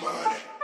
money.